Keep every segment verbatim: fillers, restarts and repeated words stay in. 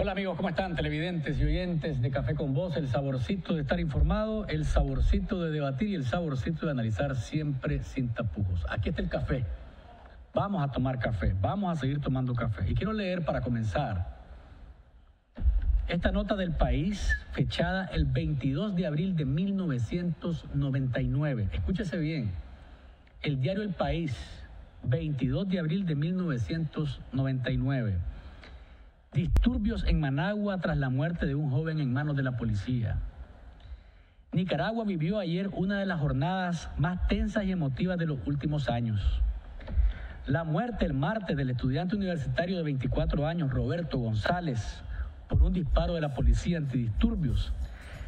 Hola amigos, ¿cómo están? Televidentes y oyentes de Café con Voz, el saborcito de estar informado, el saborcito de debatir y el saborcito de analizar siempre sin tapujos. Aquí está el café. Vamos a tomar café, vamos a seguir tomando café. Y quiero leer para comenzar esta nota del País, fechada el veintidós de abril de mil novecientos noventa y nueve. Escúchese bien, el diario El País, veintidós de abril de mil novecientos noventa y nueve. Disturbios en Managua tras la muerte de un joven en manos de la policía. Nicaragua vivió ayer una de las jornadas más tensas y emotivas de los últimos años. La muerte el martes del estudiante universitario de veinticuatro años, Roberto González, por un disparo de la policía antidisturbios,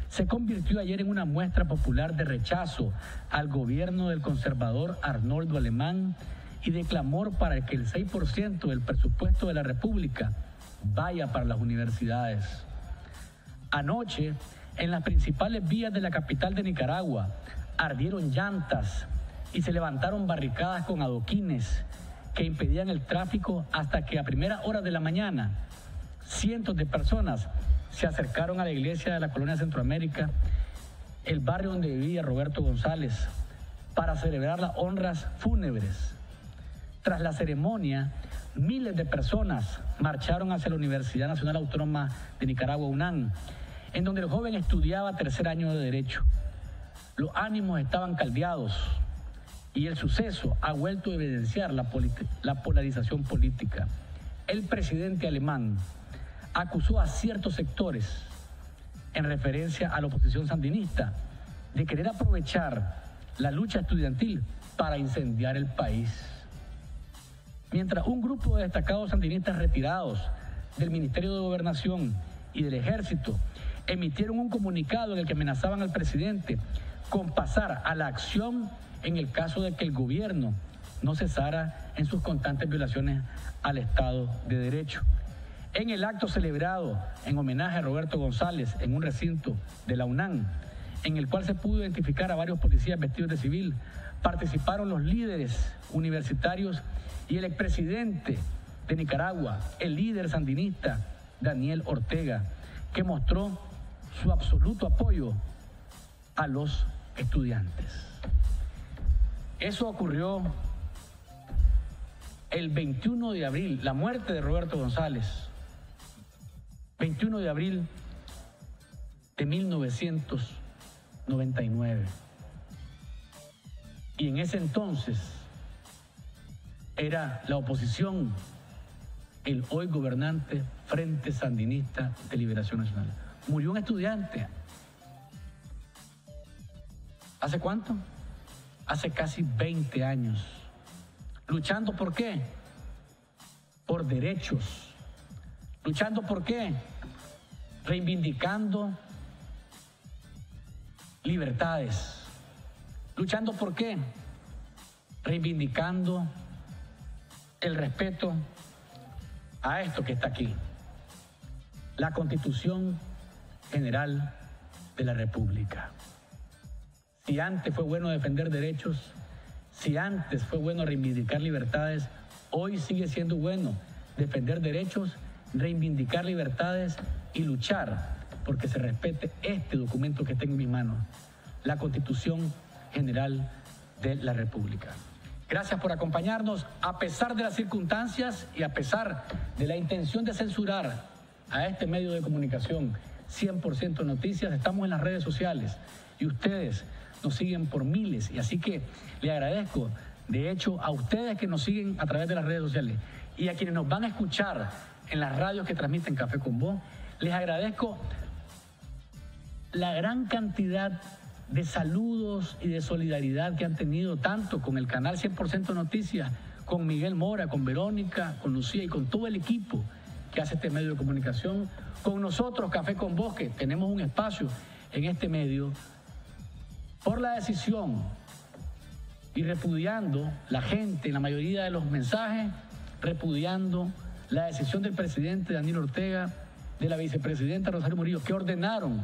se convirtió ayer en una muestra popular de rechazo al gobierno del conservador Arnoldo Alemán y de clamor para que el seis por ciento del presupuesto de la República vaya para las universidades. Anoche, en las principales vías de la capital de Nicaragua, ardieron llantas y se levantaron barricadas con adoquines que impedían el tráfico hasta que a primera hora de la mañana cientos de personas se acercaron a la iglesia de la colonia Centroamérica, el barrio donde vivía Roberto González, para celebrar las honras fúnebres. Tras la ceremonia, miles de personas marcharon hacia la Universidad Nacional Autónoma de Nicaragua, UNAN, en donde el joven estudiaba tercer año de Derecho. Los ánimos estaban caldeados y el suceso ha vuelto a evidenciar la, la polarización política. El presidente Alemán acusó a ciertos sectores, en referencia a la oposición sandinista, de querer aprovechar la lucha estudiantil para incendiar el país. Mientras un grupo de destacados sandinistas retirados del Ministerio de Gobernación y del Ejército emitieron un comunicado en el que amenazaban al presidente con pasar a la acción en el caso de que el gobierno no cesara en sus constantes violaciones al Estado de Derecho. En el acto celebrado en homenaje a Roberto González en un recinto de la UNAM, en el cual se pudo identificar a varios policías vestidos de civil, participaron los líderes universitarios y el expresidente de Nicaragua, el líder sandinista Daniel Ortega, que mostró su absoluto apoyo a los estudiantes. Eso ocurrió el veintiuno de abril, la muerte de Roberto González, veintiuno de abril de mil novecientos noventa y nueve. Y en ese entonces era la oposición, el hoy gobernante Frente Sandinista de Liberación Nacional. Murió un estudiante. ¿Hace cuánto? Hace casi veinte años. ¿Luchando por qué? Por derechos. ¿Luchando por qué? Reivindicando libertades. ¿Luchando por qué? Reivindicando el respeto a esto que está aquí, la Constitución General de la República. Si antes fue bueno defender derechos, si antes fue bueno reivindicar libertades, hoy sigue siendo bueno defender derechos, reivindicar libertades y luchar porque se respete este documento que tengo en mis manos, la Constitución General de la República. Gracias por acompañarnos. A pesar de las circunstancias y a pesar de la intención de censurar a este medio de comunicación, cien por ciento Noticias, estamos en las redes sociales y ustedes nos siguen por miles. Y así que le agradezco, de hecho, a ustedes que nos siguen a través de las redes sociales y a quienes nos van a escuchar en las radios que transmiten Café con Voz, les agradezco la gran cantidad de... de saludos y de solidaridad que han tenido tanto con el canal cien por ciento Noticias, con Miguel Mora, con Verónica, con Lucía y con todo el equipo que hace este medio de comunicación, con nosotros, Café con Voz, que tenemos un espacio en este medio, por la decisión y repudiando la gente, en la mayoría de los mensajes, repudiando la decisión del presidente Daniel Ortega, de la vicepresidenta Rosario Murillo, que ordenaron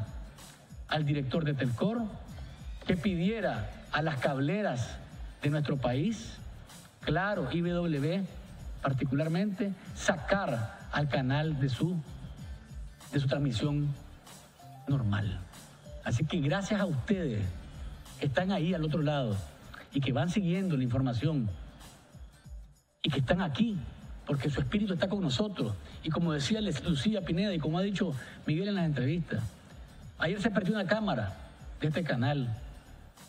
al director de Telcor que pidiera a las cableras de nuestro país, claro, I B W particularmente, sacar al canal de su de su transmisión normal. Así que gracias a ustedes que están ahí al otro lado y que van siguiendo la información y que están aquí porque su espíritu está con nosotros. Y como decía Lucía Pineda y como ha dicho Miguel en las entrevistas, ayer se perdió una cámara de este canal.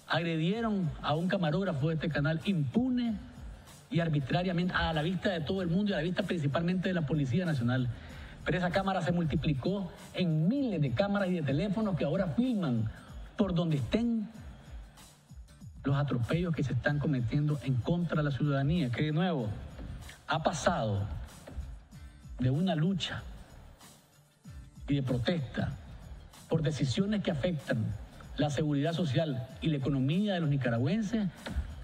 Agredieron a un camarógrafo de este canal impune y arbitrariamente, a la vista de todo el mundo y a la vista principalmente de la Policía Nacional. Pero esa cámara se multiplicó en miles de cámaras y de teléfonos que ahora filman por donde estén los atropellos que se están cometiendo en contra de la ciudadanía, que de nuevo ha pasado de una lucha y de protesta por decisiones que afectan la seguridad social y la economía de los nicaragüenses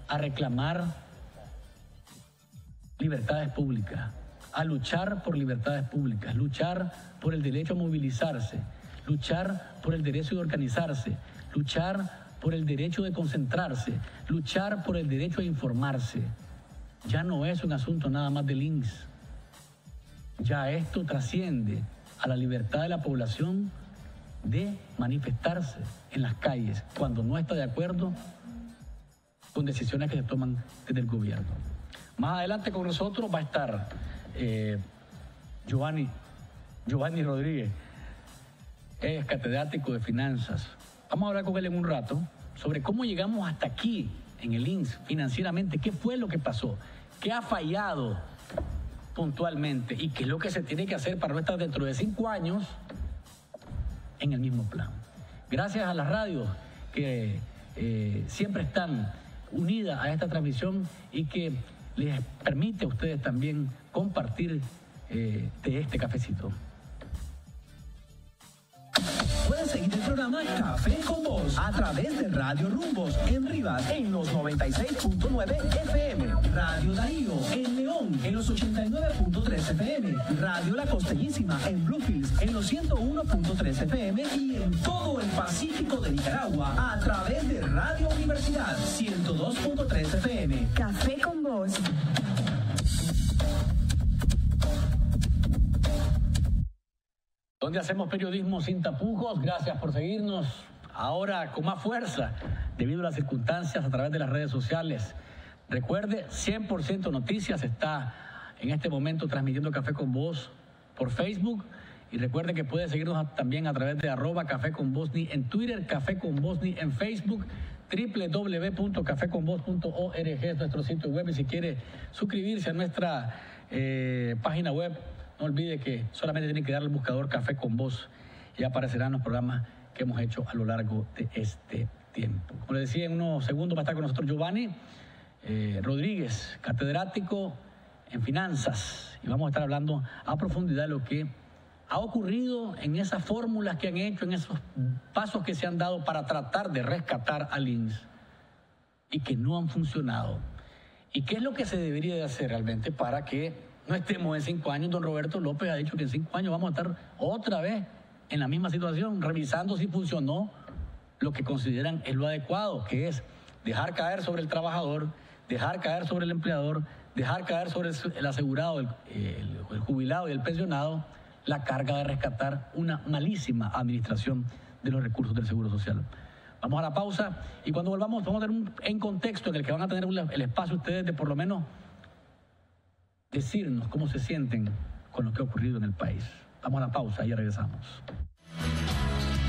a reclamar libertades públicas, a luchar por libertades públicas, luchar por el derecho a movilizarse, luchar por el derecho de organizarse, luchar por el derecho de concentrarse, luchar por el derecho a informarse. Ya no es un asunto nada más del I N S S. Ya esto trasciende a la libertad de la población de manifestarse en las calles cuando no está de acuerdo con decisiones que se toman desde el gobierno. Más adelante con nosotros va a estar eh, Giovanni, Giovanni Rodríguez, es catedrático de finanzas. Vamos a hablar con él en un rato sobre cómo llegamos hasta aquí en el I N S S financieramente, qué fue lo que pasó, qué ha fallado puntualmente y qué es lo que se tiene que hacer para no estar dentro de cinco años en el mismo plan. Gracias a las radios que eh, siempre están unidas a esta transmisión y que les permite a ustedes también compartir eh, de este cafecito. Pueden seguir el programa Café con Voz a través de Radio Rumbos en Rivas en los noventa y seis punto nueve F M, Radio Darío en León en los ochenta y nueve punto tres F M, Radio La Costellísima en Bluefields en los ciento uno punto tres F M y en todo el Pacífico de Nicaragua a través de Radio Universidad ciento dos punto tres F M. Café con Voz. Donde hacemos periodismo sin tapujos. Gracias por seguirnos ahora con más fuerza debido a las circunstancias a través de las redes sociales. Recuerde, cien por ciento Noticias está en este momento transmitiendo Café con Voz por Facebook y recuerde que puede seguirnos también a través de arroba Café con Vozni en Twitter, Café con Vozni en Facebook, doble u doble u doble u punto café con voz punto org es nuestro sitio web y si quiere suscribirse a nuestra eh, página web. No olvide que solamente tiene que darle al buscador Café con Voz y aparecerán los programas que hemos hecho a lo largo de este tiempo. Como les decía, en unos segundos va a estar con nosotros Giovanni eh, Rodríguez, catedrático en finanzas. Y vamos a estar hablando a profundidad de lo que ha ocurrido en esas fórmulas que han hecho, en esos pasos que se han dado para tratar de rescatar al I N S S y que no han funcionado. ¿Y qué es lo que se debería de hacer realmente para que no estemos en cinco años? Don Roberto López ha dicho que en cinco años vamos a estar otra vez en la misma situación, revisando si funcionó lo que consideran es lo adecuado, que es dejar caer sobre el trabajador, dejar caer sobre el empleador, dejar caer sobre el asegurado, el, el, el jubilado y el pensionado, la carga de rescatar una malísima administración de los recursos del Seguro Social. Vamos a la pausa y cuando volvamos vamos a tener un en contexto en el que van a tener un, el espacio ustedes de por lo menos decirnos cómo se sienten con lo que ha ocurrido en el país. Vamos a la pausa y ya regresamos.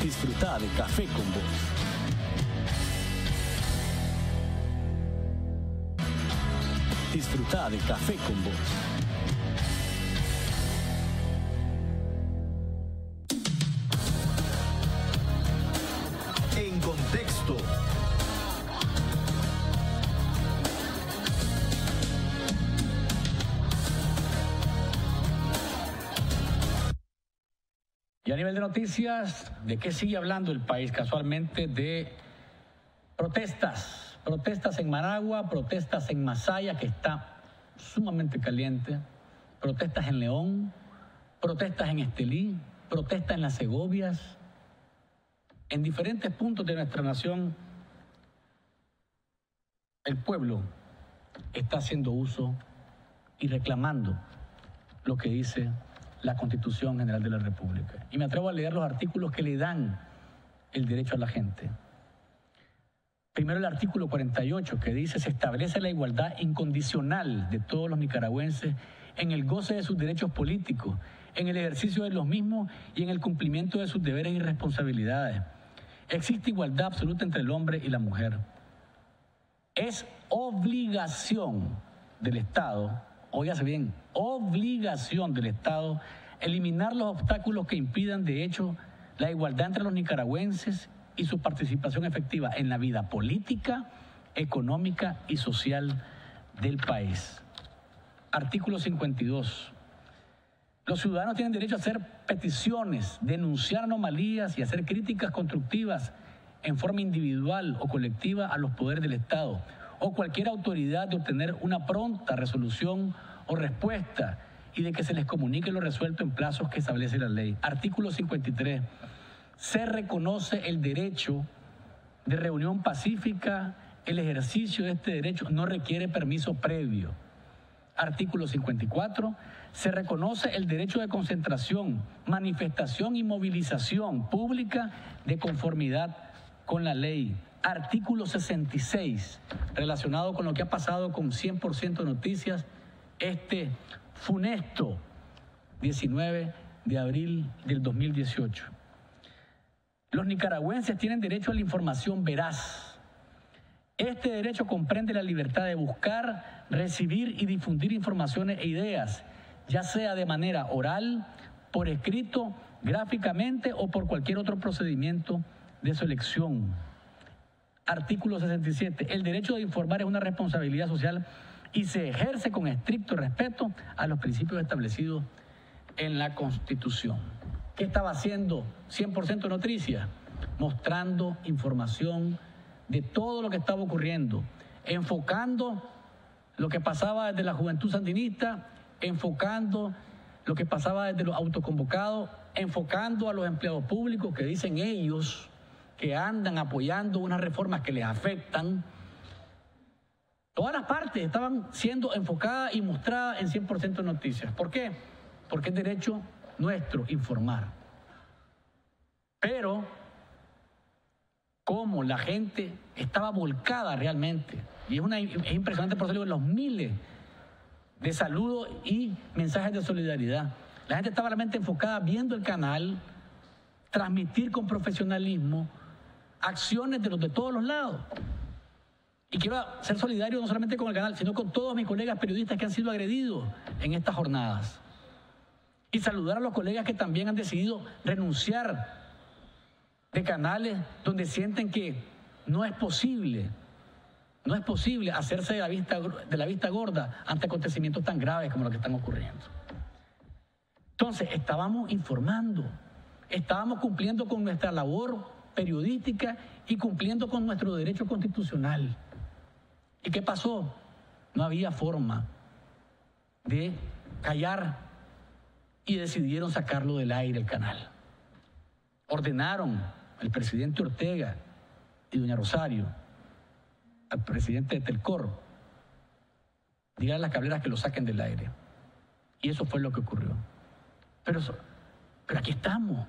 Disfruta de Café con Voz. Disfruta de Café con Voz. En contexto. Y a nivel de noticias, ¿de qué sigue hablando el país? Casualmente de protestas, protestas en Managua, protestas en Masaya, que está sumamente caliente, protestas en León, protestas en Estelí, protestas en las Segovias, en diferentes puntos de nuestra nación, el pueblo está haciendo uso y reclamando lo que dice la Constitución General de la República. Y me atrevo a leer los artículos que le dan el derecho a la gente. Primero, el artículo cuarenta y ocho, que dice: se establece la igualdad incondicional de todos los nicaragüenses en el goce de sus derechos políticos, en el ejercicio de los mismos y en el cumplimiento de sus deberes y responsabilidades. Existe igualdad absoluta entre el hombre y la mujer. Es obligación del Estado, óigase bien, obligación del Estado, eliminar los obstáculos que impidan de hecho la igualdad entre los nicaragüenses y su participación efectiva en la vida política, económica y social del país. Artículo cincuenta y dos. Los ciudadanos tienen derecho a hacer peticiones, denunciar anomalías y hacer críticas constructivas en forma individual o colectiva a los poderes del Estado o cualquier autoridad, de obtener una pronta resolución o respuesta y de que se les comunique lo resuelto en plazos que establece la ley. Artículo cincuenta y tres. Se reconoce el derecho de reunión pacífica. El ejercicio de este derecho no requiere permiso previo. Artículo cincuenta y cuatro. Se reconoce el derecho de concentración, manifestación y movilización pública de conformidad con la ley. Artículo sesenta y seis, relacionado con lo que ha pasado con cien por ciento Noticias, este funesto diecinueve de abril del dos mil dieciocho. Los nicaragüenses tienen derecho a la información veraz. Este derecho comprende la libertad de buscar, recibir y difundir informaciones e ideas, ya sea de manera oral, por escrito, gráficamente o por cualquier otro procedimiento de su elección. Artículo sesenta y siete. El derecho de informar es una responsabilidad social y se ejerce con estricto respeto a los principios establecidos en la Constitución. ¿Qué estaba haciendo cien por ciento Noticias? Mostrando información de todo lo que estaba ocurriendo, enfocando lo que pasaba desde la Juventud Sandinista, enfocando lo que pasaba desde los autoconvocados, enfocando a los empleados públicos que dicen ellos que andan apoyando unas reformas que les afectan. Todas las partes estaban siendo enfocadas y mostradas en cien por ciento Noticias. ¿Por qué? Porque es derecho nuestro informar. Pero como la gente estaba volcada realmente, y es, una, es impresionante, por eso los miles de saludos y mensajes de solidaridad. La gente estaba realmente enfocada viendo el canal, transmitir con profesionalismo acciones de, los, de todos los lados. Y quiero ser solidario no solamente con el canal, sino con todos mis colegas periodistas que han sido agredidos en estas jornadas. Y saludar a los colegas que también han decidido renunciar de canales donde sienten que no es posible, no es posible hacerse de la vista, de la vista gorda ante acontecimientos tan graves como los que están ocurriendo. Entonces, estábamos informando, estábamos cumpliendo con nuestra labor periodística y cumpliendo con nuestro derecho constitucional. ¿Y qué pasó? No había forma de callar y decidieron sacarlo del aire el canal. Ordenaron al presidente Ortega y doña Rosario, al presidente de Telcor, digan a las cableras que lo saquen del aire. Y eso fue lo que ocurrió. Pero, pero aquí estamos.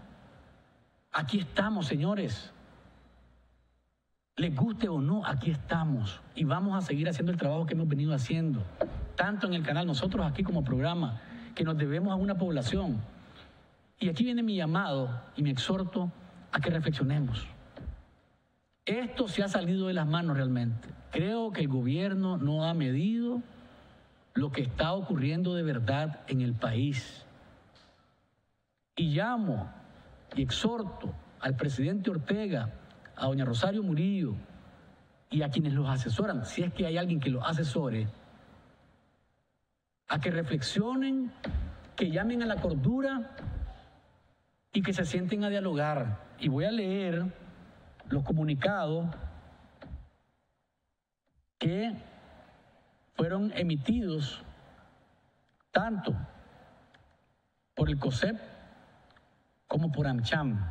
Aquí estamos, señores. Les guste o no, aquí estamos. Y vamos a seguir haciendo el trabajo que hemos venido haciendo, tanto en el canal, nosotros aquí como programa, que nos debemos a una población. Y aquí viene mi llamado y mi exhorto a que reflexionemos. Esto se ha salido de las manos realmente. Creo que el gobierno no ha medido lo que está ocurriendo de verdad en el país. Y llamo y exhorto al presidente Ortega, a doña Rosario Murillo y a quienes los asesoran, si es que hay alguien que los asesore, a que reflexionen, que llamen a la cordura y que se sienten a dialogar. Y voy a leer los comunicados que fueron emitidos tanto por el COSEP como por AmCham,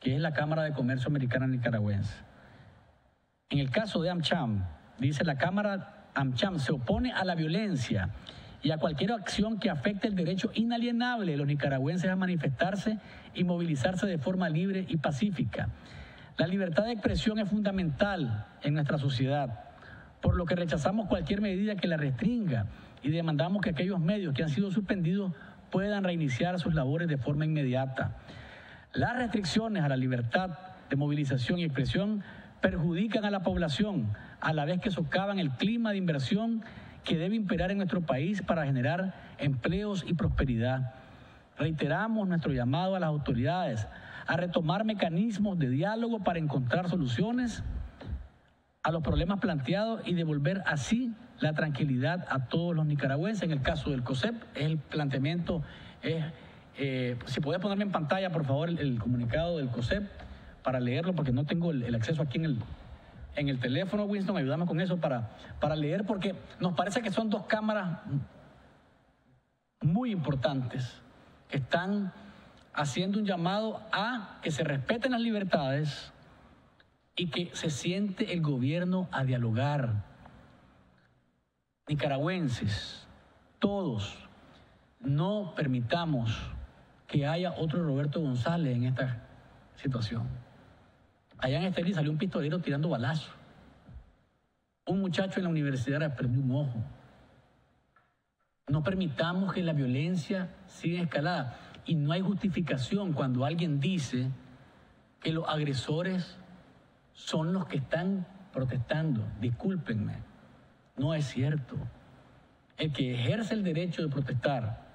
que es la Cámara de Comercio Americana Nicaragüense. En el caso de AmCham, dice: la Cámara AmCham se opone a la violencia y a cualquier acción que afecte el derecho inalienable de los nicaragüenses a manifestarse y movilizarse de forma libre y pacífica. La libertad de expresión es fundamental en nuestra sociedad, por lo que rechazamos cualquier medida que la restringa y demandamos que aquellos medios que han sido suspendidos puedan reiniciar sus labores de forma inmediata. Las restricciones a la libertad de movilización y expresión perjudican a la población, a la vez que socavan el clima de inversión que debe imperar en nuestro país para generar empleos y prosperidad. Reiteramos nuestro llamado a las autoridades a retomar mecanismos de diálogo para encontrar soluciones a los problemas planteados y devolver así la tranquilidad a todos los nicaragüenses. En el caso del COSEP, el planteamiento es, eh, si podés ponerme en pantalla, por favor, el, el comunicado del COSEP para leerlo, porque no tengo el, el acceso aquí en el, en el teléfono, Winston, ayúdame con eso para, para leer, porque nos parece que son dos cámaras muy importantes que están haciendo un llamado a que se respeten las libertades y que se siente el gobierno a dialogar. Nicaragüenses, todos, no permitamos que haya otro Roberto González en esta situación. Allá en Estelí salió un pistolero tirando balazos. Un muchacho en la universidad perdió un ojo. No permitamos que la violencia siga escalada. Y no hay justificación cuando alguien dice que los agresores son los que están protestando. Discúlpenme. No es cierto. El que ejerce el derecho de protestar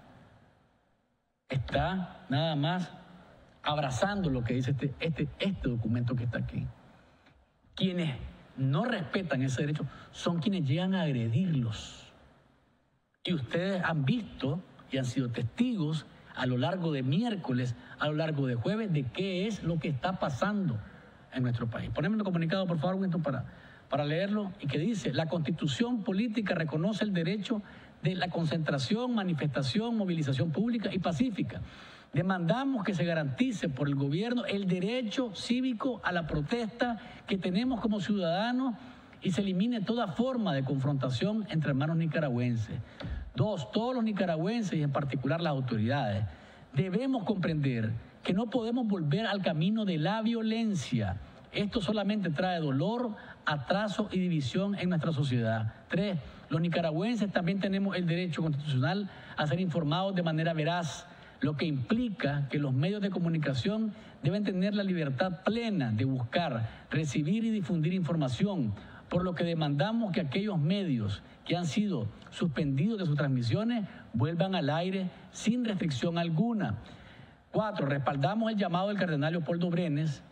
está nada más abrazando lo que dice este, este, este documento que está aquí. Quienes no respetan ese derecho son quienes llegan a agredirlos. Y ustedes han visto y han sido testigos a lo largo de miércoles, a lo largo de jueves, de qué es lo que está pasando en nuestro país. Poneme el comunicado, por favor, Winston, para, para leerlo, y que dice: la Constitución política reconoce el derecho de la concentración, manifestación, movilización pública y pacífica. Demandamos que se garantice por el gobierno el derecho cívico a la protesta que tenemos como ciudadanos y se elimine toda forma de confrontación entre hermanos nicaragüenses. Dos, todos los nicaragüenses y en particular las autoridades debemos comprender que no podemos volver al camino de la violencia. Esto solamente trae dolor, atraso y división en nuestra sociedad. Tres, los nicaragüenses también tenemos el derecho constitucional a ser informados de manera veraz, lo que implica que los medios de comunicación deben tener la libertad plena de buscar, recibir y difundir información, por lo que demandamos que aquellos medios que han sido suspendidos de sus transmisiones vuelvan al aire sin restricción alguna. Cuatro, respaldamos el llamado del Cardenal Leopoldo Brenes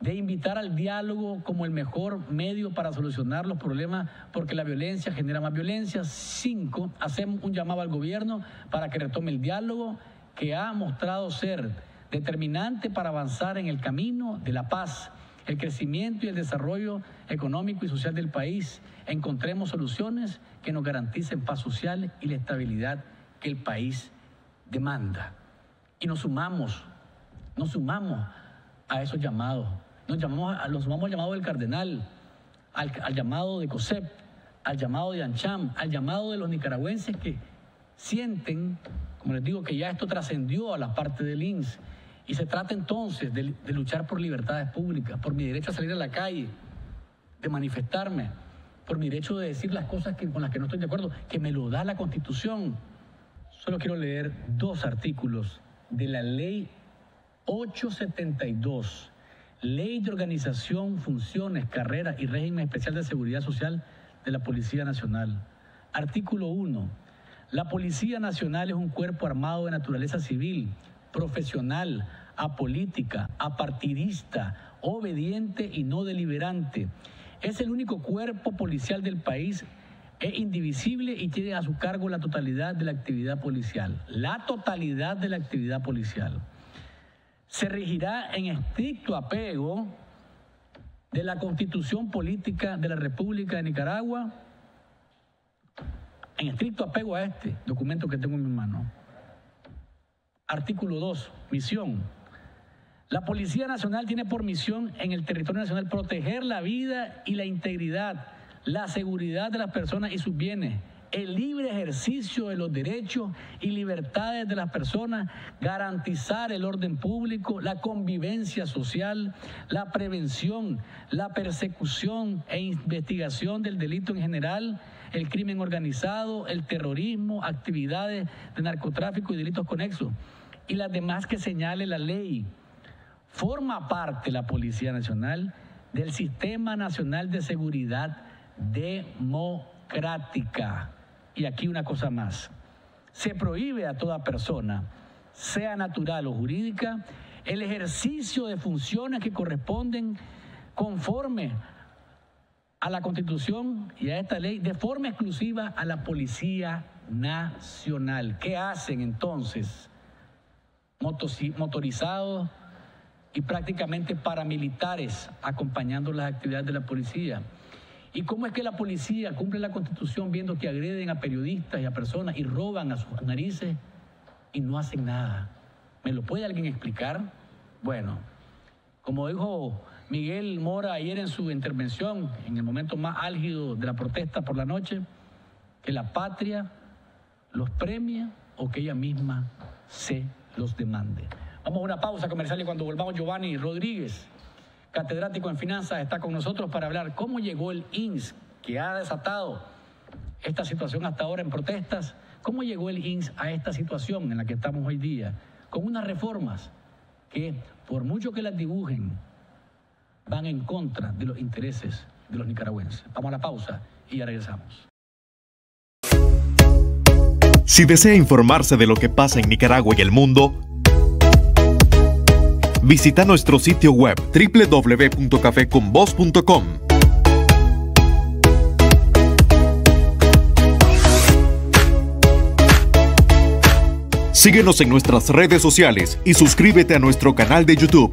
de invitar al diálogo como el mejor medio para solucionar los problemas, porque la violencia genera más violencia. Cinco, hacemos un llamado al gobierno para que retome el diálogo que ha mostrado ser determinante para avanzar en el camino de la paz, el crecimiento y el desarrollo económico y social del país. Encontremos soluciones que nos garanticen paz social y la estabilidad que el país demanda. Y nos sumamos, nos sumamos a esos llamados, nos llamamos, nos sumamos al llamado del Cardenal, al, al llamado de COSEP, al llamado de ANCHAM, al llamado de los nicaragüenses que sienten, como les digo, que ya esto trascendió a la parte del I N S S. Y se trata entonces de, de luchar por libertades públicas, por mi derecho a salir a la calle, de manifestarme, por mi derecho de decir las cosas que, con las que no estoy de acuerdo, que me lo da la Constitución. Solo quiero leer dos artículos de la Ley ocho setenta y dos, Ley de Organización, Funciones, Carreras y Régimen Especial de Seguridad Social de la Policía Nacional. Artículo uno. La Policía Nacional es un cuerpo armado de naturaleza civil, profesional, apolítica, apartidista, obediente y no deliberante. Es el único cuerpo policial del país, es indivisible y tiene a su cargo la totalidad de la actividad policial. La totalidad de la actividad policial. Se regirá en estricto apego de la Constitución Política de la República de Nicaragua, en estricto apego a este documento que tengo en mi mano. Artículo dos, misión. La Policía Nacional tiene por misión en el territorio nacional proteger la vida y la integridad, la seguridad de las personas y sus bienes, el libre ejercicio de los derechos y libertades de las personas, garantizar el orden público, la convivencia social, la prevención, la persecución e investigación del delito en general, el crimen organizado, el terrorismo, actividades de narcotráfico y delitos conexos, y las demás que señale la ley. Forma parte la Policía Nacional del Sistema Nacional de Seguridad Democrática. Y aquí una cosa más. Se prohíbe a toda persona, sea natural o jurídica, el ejercicio de funciones que corresponden conforme a la Constitución y a esta ley, de forma exclusiva a la Policía Nacional. ¿Qué hacen entonces? Motorizados y prácticamente paramilitares acompañando las actividades de la policía. ¿Y cómo es que la policía cumple la Constitución viendo que agreden a periodistas y a personas y roban a sus narices y no hacen nada? ¿Me lo puede alguien explicar? Bueno, como dijo Miguel Mora ayer en su intervención, en el momento más álgido de la protesta por la noche, que la patria los premia o que ella misma se los demande. Vamos a una pausa comercial y cuando volvamos, Giovanni Rodríguez, catedrático en finanzas, está con nosotros para hablar cómo llegó el I N S S, que ha desatado esta situación hasta ahora en protestas, cómo llegó el I N S S a esta situación en la que estamos hoy día, con unas reformas que, por mucho que las dibujen, van en contra de los intereses de los nicaragüenses. Vamos a la pausa y ya regresamos. Si desea informarse de lo que pasa en Nicaragua y el mundo, visita nuestro sitio web doble u doble u doble u punto café con voz punto com. Síguenos en nuestras redes sociales y suscríbete a nuestro canal de YouTube.